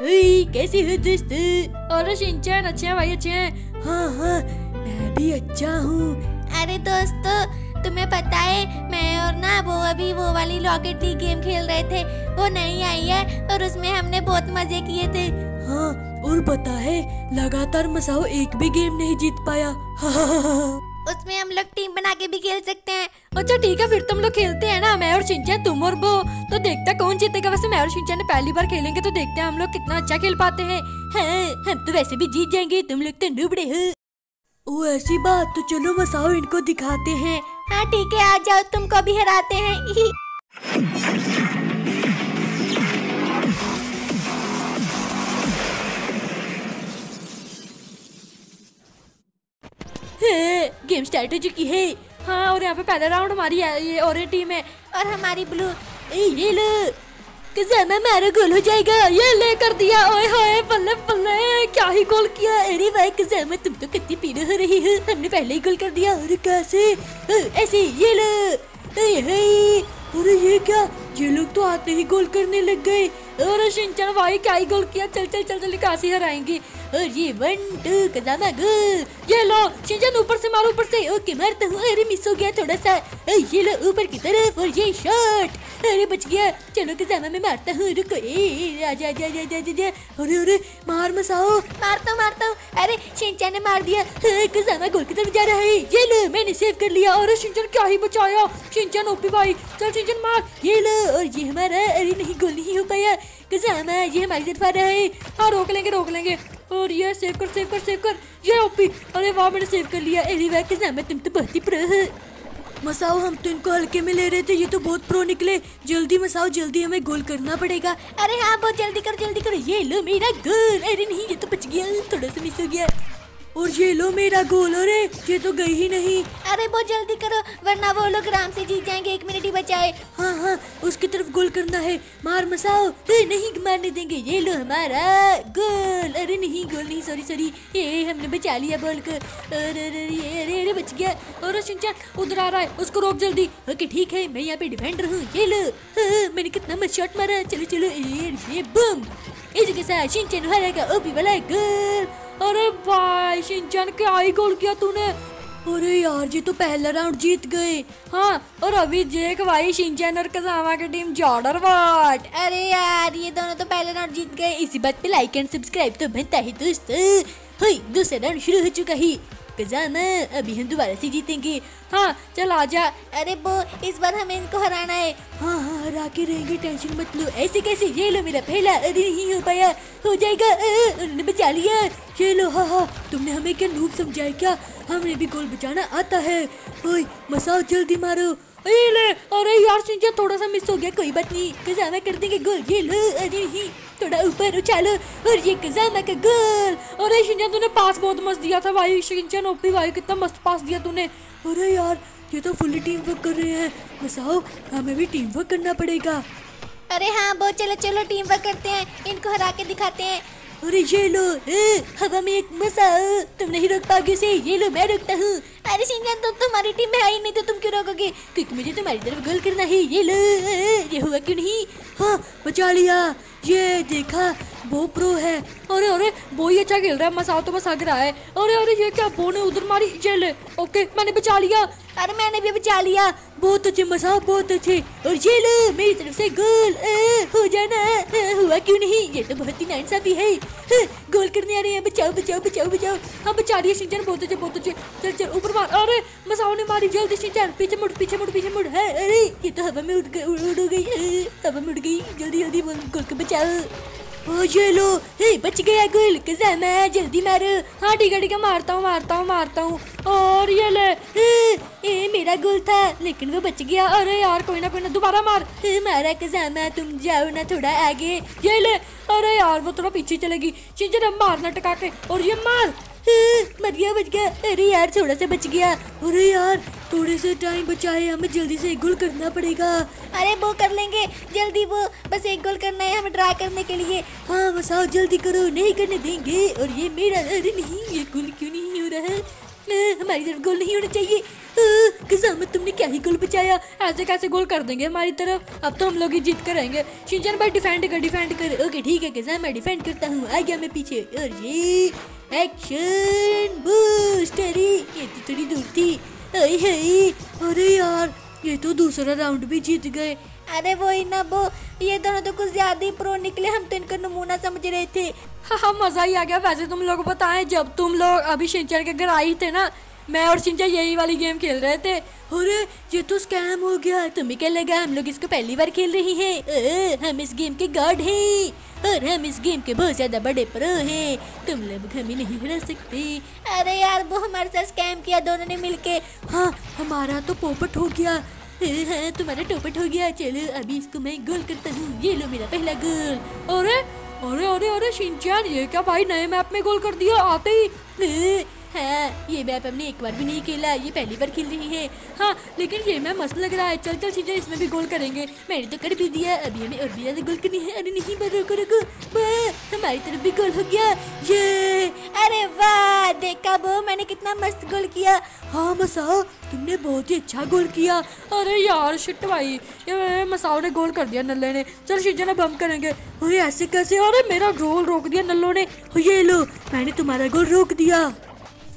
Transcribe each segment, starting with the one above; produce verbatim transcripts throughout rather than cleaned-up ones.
हे, कैसे हो दोस्तों? और शिनचैन अच्छे हैं भाई, अच्छे हैं। हाँ हाँ मैं भी अच्छा हूँ। अरे दोस्तों तुम्हें पता है मैं और ना वो अभी वो वाली रॉकेट लीग गेम खेल रहे थे, वो नहीं आई है और उसमें हमने बहुत मजे किए थे। हाँ और पता है लगातार मसाओ एक भी गेम नहीं जीत पाया। उसमें हम लोग टीम बना के भी खेल सकते हैं। अच्छा ठीक है फिर तुम लोग खेलते हैं ना, मैं और शिनचैन, तुम और वो, तो देखते हैं कौन जीतेगा। वैसे मैं और शिनचैन ने पहली बार खेलेंगे तो देखते हैं हम लोग कितना अच्छा खेल पाते हैं। हाँ, हम तो वैसे भी जीत जाएंगे, तुम लोग तो डूबड़े हो। ओ ऐसी बात, तो चलो मसाओ इनको दिखाते हैं। हाँ ठीक है आ जाओ, तुमको भी हराते हैं। गेम स्टार्ट हो चुकी है। हाँ और यहाँ पे पहला राउंड हमारी ये ऑरेंज टीम है और हमारी ब्लू। ये लो कज़ामा मारो गोल हो जाएगा। ये ले कर दिया, ओए होए बल्ले बल्ले क्या ही गोल किया। अरे भाई कज़ामा तुम तो कितनी पीने हो रही हो, हमने पहले ही गोल कर दिया। अरे कैसे ऐसे? ये लो। अरे ये क्या, ये लोग तो आते ही गोल करने लग गए। अरे शिनचैन भाई क्या ही गोल किया। चल चल चल चल काशी हराएंगे। और ये वन टू कज़ामा गोल। ये लो शिनचैन ऊपर से मारो, ऊपर से। ओके मारता हूँ। अरे मिस हो गया थोड़ा सा। ये लो ऊपर की तरफ और ये शॉट। अरे बच गया। चलो कज़ामा मैं मारता हूँ, रुको। ए आजा आजा आजा आजा। अरे अरे मार मसाओ। मारता हूँ मारता हूँ। अरे शिनचैन ने मार दिया। कज़ामा गोल की तरफ जा रहा है। ये लो मैंने सेव कर लिया। और शिनचैन क्या ही बचाया। शिनचैन ओपी भाई, चल शिनचैन मार। ये लो और ये हमारा। अरे नहीं गोल नहीं हो पाया। कज़ामा ये हमारी तरफ आ रहा है। हाँ रोक लेंगे रोक लेंगे। और ये सेव कर सेव कर सेव कर। ये ओपी। अरे वाह मैंने सेव कर लिया। अरे वाह कज़ामा तुम तो बहुत ही प्रो हो। मसाओ हम तो इनको हल्के में ले रहे थे, ये तो बहुत प्रो निकले। जल्दी मसाओ जल्दी, हमें गोल करना पड़ेगा। अरे हाँ बहुत जल्दी कर जल्दी कर। ये लो मेरा गोल। अरे नहीं ये तो बच गया, थोड़ा सा मिस हो गया। और ये लो मेरा गोल। अरे ये तो गई ही नहीं। अरे बहुत जल्दी करो वरना वो लोग आराम से जीत जाएंगे, एक मिनट ही बचा है। हाँ हाँ उसकी तरफ गोल करना है। मार मसाओ। नहीं मारने देंगे। ये लो हमारा गोल। अरे नहीं गोल नहीं, सॉरी सॉरी, ये हमने बचा लिया बॉल को। अरे अरे अरे अरे बच गया। और शिनचैन उधर आ रहा है, उसको रोक जल्दी। ओके ठीक है मैं यहाँ पे डिफेंडर हूँ। ये लो। हाँ, मैंने कितना मस्त शॉट मारा। चलो चलो। ये बम इसके साथ शिनचैन हराएगा। ओपी वाला गोल। अरे भाई शिनचैन क्या ही गोल किया तूने। अरे यार जी तो पहला राउंड जीत गए। हाँ और अभी देख भाई शिनचैन और कज़ामा की टीम जॉर्डर वाट। अरे यार ये दोनों तो पहला राउंड जीत गए, इसी बात पे लाइक एंड सब्सक्राइब तो बनता ही दोस्तों। दूसरा राउंड शुरू हो चुका ही। कज़ामा अभी हम दोबारा से जीतेंगे। हाँ चल आजा। अरे वो इस बार हमें इनको हराना है। हाँ हाँ हरा के रहेंगे, टेंशन मत लो। ऐसे कैसे? ये लो मेरा पहला। अरे नहीं हो पाया, हो जाएगा। उन्होंने बचा लिया। ये लो। हाँ हाँ तुमने हमें क्या नूब समझा है क्या? हमें भी गोल बचाना आता है। ओए मसाओ जल्दी मारो। ये ले। अरे यार शिनचैन थोड़ा सा मिस हो गया, कोई बात नहीं। कज़ामा कर देंगे गोल। ये लो। अरे नहीं थोड़ा ऊपर उछालो। और ये कज़ामा का गोल। अरे शिनचैन तूने पास बहुत मस्त दिया था भाई। शिनचैन ओपी भाई कितना मस्त पास दिया तूने। अरे यार ये तो फुल टीम वर्क कर रहे हैं। मसाओ हमें भी टीम वर्क करना पड़ेगा। अरे हाँ वो चलो चलो टीम वर्क करते हैं, इनको हरा के दिखाते हैं। अरे ये लो। हवा में एक मसाओ, तुम नहीं रोक पाओगे उसे। ये लो मैं रोकता हूँ। अरे शिनचैन तुम तो हमारी टीम में आई नहीं तो तुम क्यों रोकोगे, क्योंकि मुझे तुम्हारी तरफ गोल करना है। ये लो। ये हुआ क्यों नहीं? हाँ बचा लिया। ये देखा वो प्रो है। अरे अरे वो ही अच्छा खेल रहा है। मसाओ तो बस हग रहा है। अरे अरे ये क्या, वो ने उधर मारी। ये ले। ओके मैंने बचा लिया। अरे मैंने भी बचा लिया। बहुत अच्छे मसाओ बहुत अच्छे। और ये ले मेरी तरफ से गोल। हो जाना। हुआ क्यों नहीं, ये तो बहुत ही नाइंसाफी है। गोल करने आ रहे हैं। बचाओ बचाओ बचाओ बचाओ। हाँ बचा लिया शिनचैन, बहुत अच्छे बहुत अच्छे। चल चल ऊपर मार। अरे मसाओ ने मारी। जल्दी शिनचैन पीछे मुड़ पीछे मुड़ पीछे मुड़। है अरे ये तो हवा में उड़ गई, हवा में उड़ गई। जल्दी जल्दी गोल को बचाओ। ओ ये लो। हे बच गया गोल। कज़ामा जल्दी मारो। हाँ ठीक है ठीक है मारता हूँ मारता हूँ मारता हूँ। और ये ले। ये मेरा गोल था लेकिन वो बच गया। अरे यार कोई ना कोई ना, दोबारा मार। हे मारा कज़ामा, तुम जाओ ना थोड़ा आगे। ये ले। अरे यार वो थोड़ा पीछे चलेगी। शिनचैन मारना टका के। और ये मार। मर गया बच गया। अरे यार थोड़ा सा बच गया। अरे यार थोड़े से टाइम बचा है, हमें जल्दी से एक गोल करना पड़ेगा। अरे वो कर लेंगे जल्दी, वो बस एक गोल करना है हमें ट्राई करने के लिए। हाँ बस आओ जल्दी करो, नहीं करने देंगे। और ये मेरा। अरे नहीं ये गोल क्यों नहीं हो रहा है? हमारी तरफ गोल नहीं होना चाहिए। कज़ामा तुमने क्या ही गोल बचाया, ऐसे कैसे गोल कर देंगे हमारी तरफ। अब तो हम लोग ही जीत कर रहेंगे। शिनचैन भाई डिफेंड कर डिफेंड कर। ओके ठीक है कज़ामा डिफेंड करता हूँ, आ गया मैं पीछे। और ये एक्शन बूस्ट। अरे ये तो थोड़ी दूर थी। अरे है, अरे यार ये तो दूसरा राउंड भी जीत गए। अरे वही ना वो, ये दोनों तो कुछ ज्यादा ही प्रो निकले, हम तो इनका नमूना समझ रहे थे। हाँ हाँ मज़ा ही आ गया। वैसे तुम लोग बताएं, जब तुम लोग अभी शिनचैन के घर आई थे ना, मैं और शिनचैन यही वाली गेम खेल रहे थे। अरे ये तो स्कैम हो गया। तुम्हें क्या लगा हम लोग इसको पहली बार खेल रहे हैं? हम इस गेम के गॉड हैं और हम इस गेम के बहुत ज़्यादा बड़े प्रो हैं, तुम लोग हमें नहीं हरा सकते। अरे यार वो हमारे साथ स्कैम किया दोनों ने मिलके। हाँ हमारा तो पोपट हो गया। हाँ तुम्हारा टोपट हो गया। चलो अभी इसको मैं गोल करता हूँ। ये लो मेरा पहला गोल। और अरे अरे अरे शिनचैन ये क्या भाई, नए मैप में गोल कर दिया आते ही। हाँ ये मैप हमने एक बार भी नहीं खेला, ये पहली बार खेल रही है। हाँ लेकिन ये मैप मस्त लग रहा है। चल चल शिनचैन इसमें भी गोल करेंगे। मैंने तो कर भी दिया, अभी हमें और भी ज़्यादा गोल करनी है। अरे नहीं बार रोको रोको, हमारी तरफ भी गोल हो गया। ये अरे वाह देखा वो, मैंने कितना मस्त गोल किया। हाँ मसाओ तुमने बहुत ही अच्छा गोल किया। अरे यार शिट भाई, ये मसाओ ने गोल कर दिया नल्ले ने। चल शिनचैन अब हम करेंगे। अरे ऐसे कैसे, अरे मेरा गोल रोक दिया नल्लों ने। ये लो मैंने तुम्हारा गोल रोक दिया।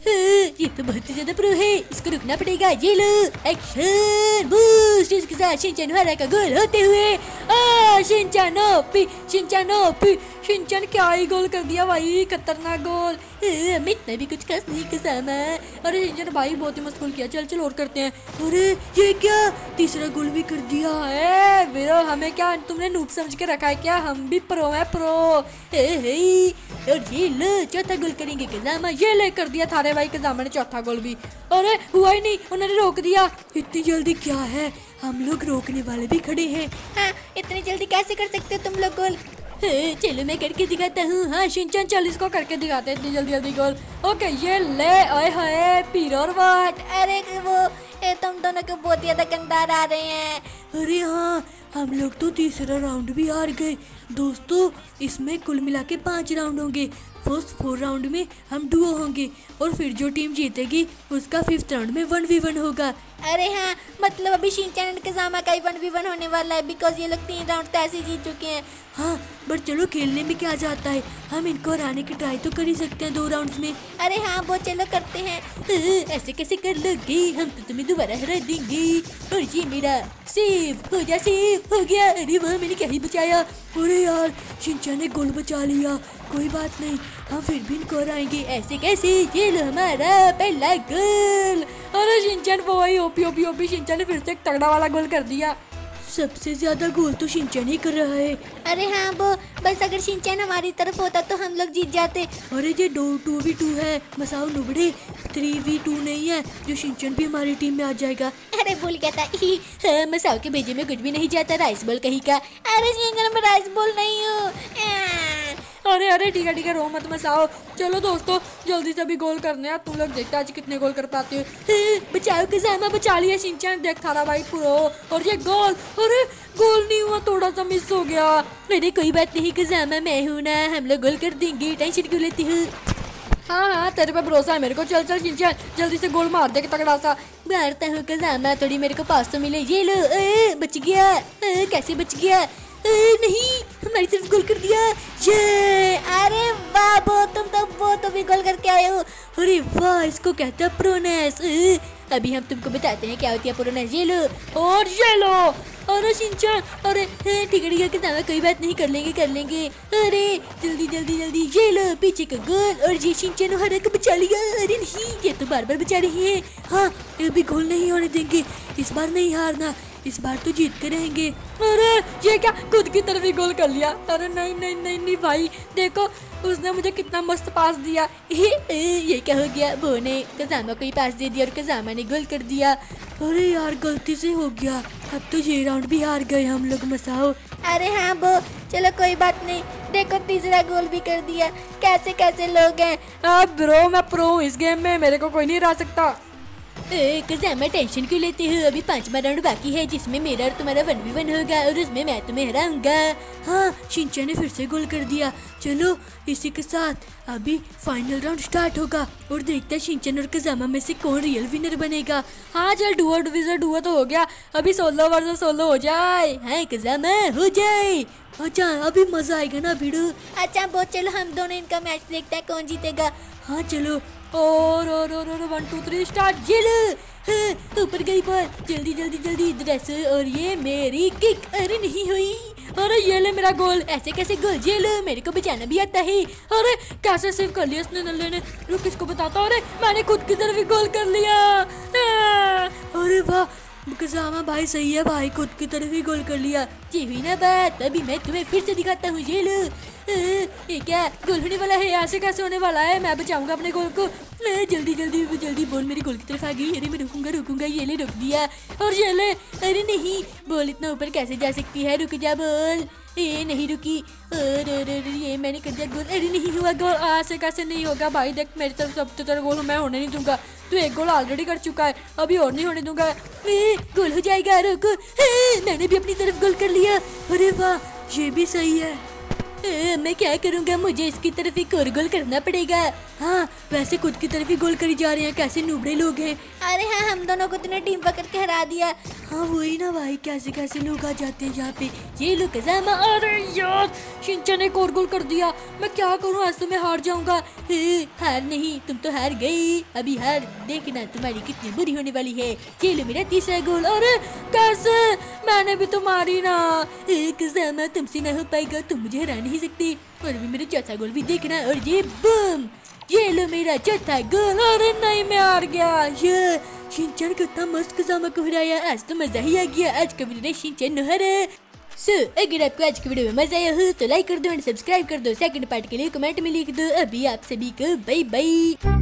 ये तो बहुत ही ज्यादा प्रो है, इसको रुकना पड़ेगा। ये लो एक्शन बूस्ट। इसके साथ शिनचैन हरा का गोल होते हुए। आ Shinchan OP, Shinchan OP. Shinchan क्या ही गोल कर दिया भाई, खतरनाक गोल। हमें इतना भी कुछ खास नहीं कज़ामा। अरे शिनचैन भाई बहुत ही मस्त गोल किया। चल चल और करते हैं। अरे ये क्या, तीसरा गोल भी कर दिया है। वीरो हमें क्या तुमने नूब समझ के रखा है क्या? हम भी प्रो है प्रो। और ये लो चौथा गोल करेंगे कज़ामा। ये ले कर दिया था भाई कज़ामा ने चौथा गोल भी। अरे हुआ ही नहीं, उन्होंने रोक दिया। इतनी जल्दी क्या है, हम लोग रोकने वाले भी खड़े हैं। हाँ इतनी जल्दी कैसे कर सकते हो तुम लोग गोल? चलो मैं करके दिखाता हूँ। हाँ शिनचैन चल इसको करके दिखाते हैं इतनी जल्दी जल्दी गोल। ओके ये ले आए हाय पीरोर वाट। अरे वो ए, तुम दोनों के बहुत ज्यादा कंगार आ रहे हैं। अरे हाँ हम लोग तो तीसरा राउंड भी हार गए। दोस्तों इसमें कुल मिला के पाँच राउंड होंगे। फर्स्ट फोर राउंड में हम डुओ होंगे और फिर जो टीम जीतेगी उसका फिफ्थ राउंड में वन वी वन होगा। अरे हाँ मतलब अभी शिनचैन एंड कज़ामा का ही वन वी वन होने वाला है, बिकॉज ये लोग तीन राउंड तो ऐसे जीत चुके हैं। हाँ बट चलो खेलने में क्या जाता है, हम इनको हराने की ट्राई तो कर ही सकते हैं दो राउंड्स में। अरे हाँ वो चलो करते हैं। ऐसे कैसे कर लोगे, हम तो तुम्हें दोबारा हरा देंगे। और ये मेरा सेव हो गया, सेव हो गया। अरे वह मैंने क्या ही बचाया। अरे यार शिनचैन ने गोल बचा लिया। कोई बात नहीं, हम फिर भी इनको हराएंगे। ऐसे कैसे, ये लो हमारा पहला गोल। अरे शिनचैन वो वही ओपी ओपी ओपी। शिनचैन ने फिर से एक तगड़ा वाला गोल कर दिया। सबसे ज्यादा गोल तो शिनचैन ही कर रहा है। अरे हाँ वो बस अगर शिनचैन हमारी तरफ होता तो हम लोग जीत जाते। अरे ये दो टू वी टू है मसाओ नुबड़े, थ्री वी टू नहीं है, जो शिनचैन भी हमारी टीम में आ जाएगा। अरे भूल गया था। हाँ, मसाओ के भेजे में कुछ भी नहीं जाता, राइस बॉल कहीं का। अरे शिनचैन मैं राइस बॉल नहीं हूँ। अरे अरे ठीक है ठीक है, रो मत मसाओ। चलो दोस्तों जल्दी से अभी गोल करने हैं। तुम लोग देखते आज कितने गोल कर पाते हो। बचाओ कज़ामा, बचा लिया शिनचैन। देख था भाई प्रो। और ये गोल, अरे गोल नहीं हुआ, थोड़ा सा मिस हो गया। अरे कोई बात नहीं कज़ामा, मैं हूँ ना, हम लोग गोल कर देंगे, टेंशन क्यों लेती हूँ। हाँ हाँ तेरे पे भरोसा है मेरे को। चल चल शिनचैन जल्दी से गोल मार दे तगड़ा सा। मारता हूँ कज़ामा, थोड़ी मेरे को पास तो मिले। ये लो बच गया। कैसे बच गया? नहीं हमारी तरफ गोल कर दिया। ये अरे वाह वो तुम तो वो तो भी गोल करके आए हो। अरे वाह इसको कहता है प्रोनेस। अभी हम तुमको बताते हैं क्या होती है प्रोनेस। ये लो और ये लो। अरे शिनचैन, अरे ठीक है ठीक है कज़ामा, कोई बात नहीं, कर लेंगे कर लेंगे। अरे जल्दी जल्दी जल्दी। ये लो पीछे का गोल। और ये शिनचैन हरा को बचा लिया। अरे नहीं ये तो बार बार बचा रही है। हाँ ये भी गोल नहीं होने देंगे, इस बार नहीं हारना, इस बार तो जीत कर रहेंगे। अरे ये क्या, खुद की तरफ ही गोल कर लिया। अरे नहीं नहीं नहीं नहीं भाई, देखो उसने मुझे कितना मस्त पास दिया। ए, ए, ये क्या हो गया, वो ने कज़ामा को ही पास दे दिया और कज़ामा ने गोल कर दिया। अरे यार गलती से हो गया। अब तो ये राउंड भी हार गए हम लोग मसाओ। अरे हाँ वो चलो कोई बात नहीं, देखो तीसरा गोल भी कर दिया। कैसे कैसे लोग हैं। अब ब्रो मैं प्रो इस गेम में, मेरे को कोई नहीं हरा सकता। कज़ामा टेंशन क्यों लेते हो? अभी पांचवा राउंड बाकी है जिसमें मेरा और तुम्हारा वन वी वन होगा और उसमें मैं तुम्हें हराऊंगा। हाँ, शिनचैन ने फिर से गोल कर दिया। चलो इसी के साथ अभी फाइनल राउंड स्टार्ट होगा और देखते हैं शिनचैन और कज़ामा में से कौन रियल विनर बनेगा। हाँ चल, डुओ डिविजन डुओ तो हो गया, अभी सोलो वर्सेस सोलो हो जाए। हाँ कज़ामा हो जाए। अच्छा अभी मजा आएगा ना भिड़ो। अच्छा बहुत, चलो हम दोनों इनका मैच देखते हैं कौन जीतेगा। हाँ चलो, और और और और वन टू थ्री स्टार्ट। चलो ऊपर गई पर, जल्दी जल्दी जल्दी ड्रेस, और ये मेरी किक, अरे नहीं हुई, अरे ये ले मेरा गोल। ऐसे कैसे गोल? जेलो मेरे को बचाना भी आता है। अरे कैसे सेव कर लिया उसने नल्ले ने, रुक इसको बताता। अरे मैंने खुद की तरफ ही गोल कर लिया। अरे वाह कज़ामा भाई सही है भाई, खुद की तरफ ही गोल कर लिया। जी हुई ना बात, अभी मैं तुम्हें फिर से दिखाता हूँ। ये लो, ये क्या गोल होने वाला है? यहाँ से कैसे होने वाला है? मैं बचाऊंगा अपने गोल को। जल्दी जल्दी जल्दी, बॉल मेरी गोल की तरफ आ गई। अरे मैं रुकूंगा रुकूंगा, ये ले रोक दिया। और ये ले, अरे नहीं, बॉल इतना ऊपर कैसे जा सकती है? रुक जा बॉल, ये नहीं रुकी। अरे अरे ये मैंने कर दिया गोल। अरे नहीं हुआ गोल, ऐसे कैसे नहीं होगा भाई? देख मेरी तरफ सब तो तेरा गोल मैं होने नहीं दूंगा। तू एक गोल ऑलरेडी कर चुका है, अभी और नहीं होने दूंगा। गोल हो जाएगा, रुक। मैंने भी अपनी तरफ गोल कर लिया। अरे वाह, ये भी सही है। ए, मैं क्या करूँगा, मुझे इसकी तरफ एक और गोल करना पड़ेगा। हाँ वैसे खुद की तरफ ही गोल करी जा रहे हैं, कैसे नूबड़े लोग हैं। अरे हाँ, हम दोनों को तूने टीम पकड़ के हरा दिया। हाँ वही ना भाई, कैसे कैसे लोग आ जाते हैं यहाँ पे। ये लो कज़ामा। अरे यार, शिनचैन ने एक और गोल कर दिया। मैं क्या करूँ, आज तो मैं हार जाऊँगा। हार नहीं, तुम तो हार गई। अभी हार देखना तुम्हारी कितनी बुरी होने वाली है। ये लो मेरा तीसरा गोल। अरे कैसे, मैंने भी तुम्हारी ना। कज़ामा तुमसे ना हो पाएगा, तुम मुझे हरा नहीं सकती। और भी मेरा चौथा गोल भी देखना, और ये बम, ये लो मेरा चौथा गोल। अरे नहीं, मैं हार गया। ये शिनचैन कितना मस्त कज़ामा को हराया, आज तो मजा ही आ गया। आज का वीडियो शिनचैन न हरा। सो so, अगर आपको आज की वीडियो में मजा आया हो तो लाइक कर दो एंड सब्सक्राइब कर दो। सेकंड पार्ट के लिए कमेंट में लिख दो। अभी आप सभी को बाय बाय।